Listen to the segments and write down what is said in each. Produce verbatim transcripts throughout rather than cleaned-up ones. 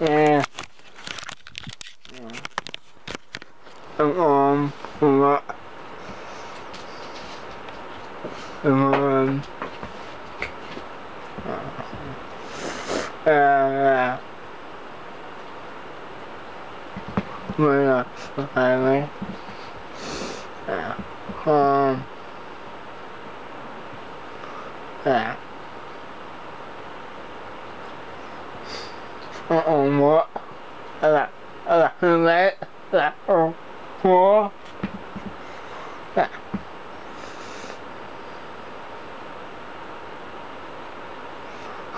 Yeah. Ang um, mga, ang um, ah, mga, mga, um, ah, um, what, ala, ala, ala, ala, um. Four. Yeah.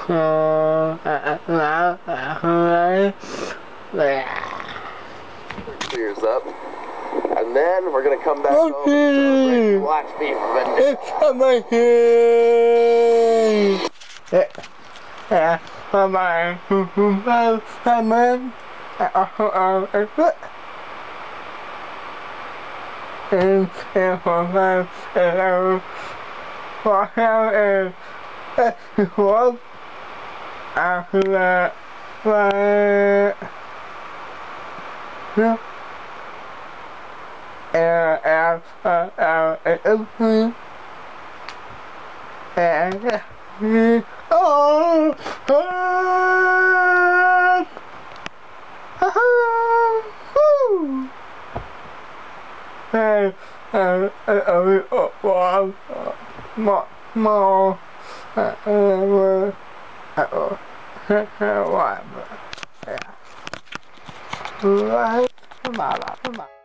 Uh, uh, uh, Cheers up. And then we're going to come back okay. over and break, watch beef vendetta. It's coming here. Yeah. Yeah. Bye-bye. Bye-bye. Bye-bye. And for my fellow, for hell and festival, after that, my, yeah, and after our empty, and we all have, ha-ha, and and and one more more and and and one yeah.